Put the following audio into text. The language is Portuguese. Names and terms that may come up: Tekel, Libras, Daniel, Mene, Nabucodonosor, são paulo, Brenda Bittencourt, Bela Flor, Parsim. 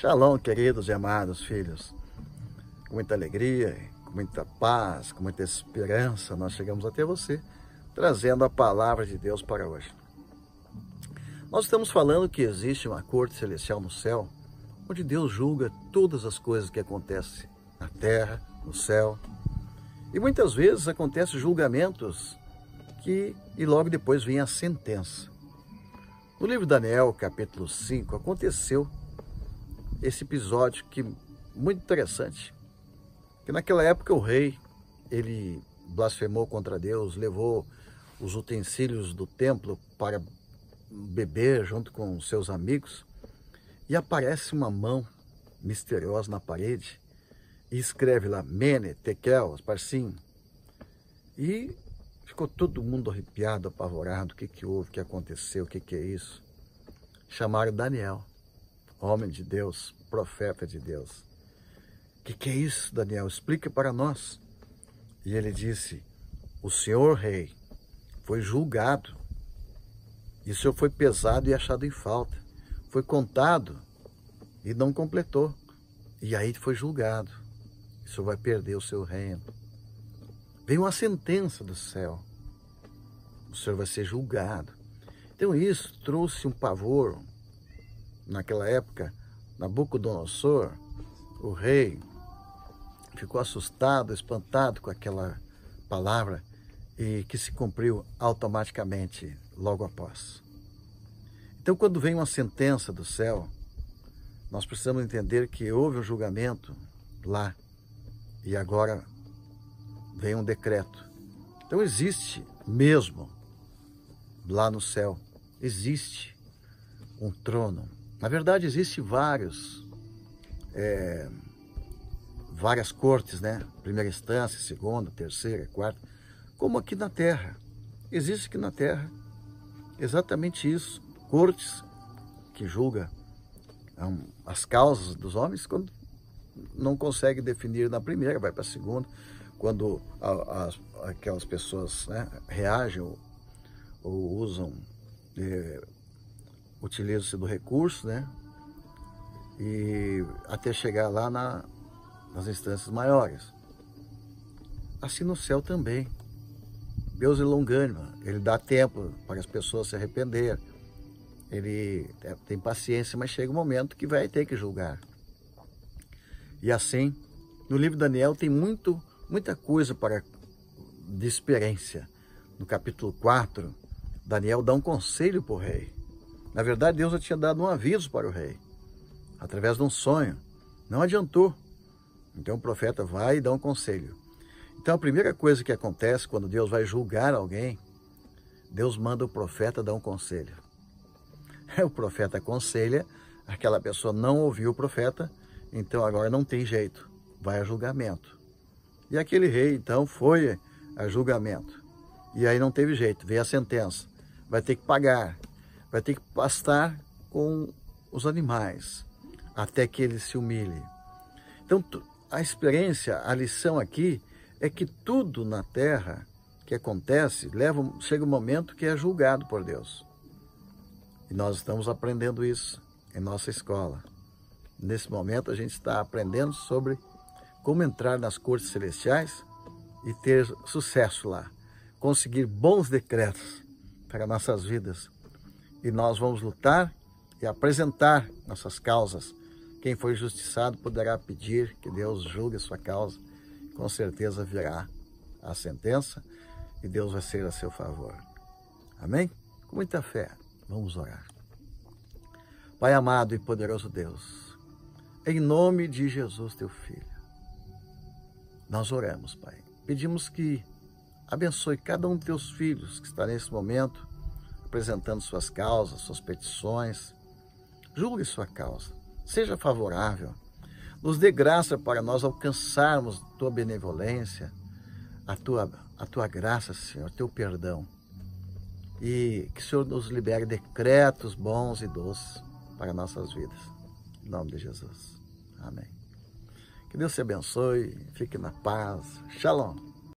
Shalom, queridos e amados filhos. Com muita alegria, com muita paz, com muita esperança, nós chegamos até você, trazendo a palavra de Deus para hoje. Nós estamos falando que existe uma corte celestial no céu, onde Deus julga todas as coisas que acontecem na terra, no céu. E muitas vezes acontecem julgamentos e logo depois vem a sentença. No livro de Daniel, capítulo 5, aconteceu esse episódio muito interessante. Que naquela época o rei, ele blasfemou contra Deus, levou os utensílios do templo para beber junto com seus amigos e aparece uma mão misteriosa na parede e escreve lá, Mene, Tekel, Parsim. E ficou todo mundo arrepiado, apavorado, o que houve, o que aconteceu, o que é isso? Chamaram Daniel, homem de Deus, profeta de Deus. O que é isso, Daniel? Explica para nós. E ele disse, o senhor rei foi julgado, e o senhor foi pesado e achado em falta, foi contado e não completou, e aí foi julgado, o senhor vai perder o seu reino. Veio uma sentença do céu. O Senhor vai ser julgado. Então isso trouxe um pavor. Naquela época, Nabucodonosor, o rei, ficou assustado, espantado com aquela palavra e que se cumpriu automaticamente logo após. Então quando vem uma sentença do céu, nós precisamos entender que houve um julgamento lá e agora vem um decreto. Então existe mesmo, lá no céu, existe um trono. Na verdade, existe várias cortes, né? Primeira instância, segunda, terceira, quarta, como aqui na Terra. Existe aqui na Terra exatamente isso. Cortes que julga as causas dos homens, quando não consegue definir na primeira, vai para a segunda. Quando aquelas pessoas, né, reagem ou usam, utilizam-se do recurso, né, e até chegar lá nas instâncias maiores. Assim no céu também. Deus é longânimo, ele dá tempo para as pessoas se arrepender, ele tem paciência, mas chega um momento que vai ter que julgar. E assim, no livro de Daniel tem muita coisa de experiência. No capítulo 4, Daniel dá um conselho para o rei. Na verdade, Deus já tinha dado um aviso para o rei, através de um sonho. Não adiantou. Então o profeta vai e dá um conselho. Então a primeira coisa que acontece quando Deus vai julgar alguém, Deus manda o profeta dar um conselho. O profeta aconselha, aquela pessoa não ouviu o profeta, então agora não tem jeito, vai a julgamento. E aquele rei, então, foi a julgamento. E aí não teve jeito, veio a sentença. Vai ter que pagar, vai ter que pastar com os animais, até que ele se humilhe. Então, a experiência, a lição aqui, é que tudo na terra que acontece, chega um momento que é julgado por Deus. E nós estamos aprendendo isso em nossa escola. Nesse momento, a gente está aprendendo sobre como entrar nas cortes celestiais e ter sucesso lá, conseguir bons decretos para nossas vidas. E nós vamos lutar e apresentar nossas causas. Quem foi injustiçado poderá pedir que Deus julgue a sua causa. Com certeza virá a sentença e Deus vai ser a seu favor. Amém? Com muita fé, vamos orar. Pai amado e poderoso Deus, em nome de Jesus, teu Filho, nós oramos, Pai. Pedimos que abençoe cada um de teus filhos que está nesse momento apresentando suas causas, suas petições. Julgue sua causa. Seja favorável. Nos dê graça para nós alcançarmos tua benevolência, a tua graça, Senhor, teu perdão. E que o Senhor nos libere decretos bons e doces para nossas vidas. Em nome de Jesus. Amém. Que Deus te abençoe, fique na paz. Shalom.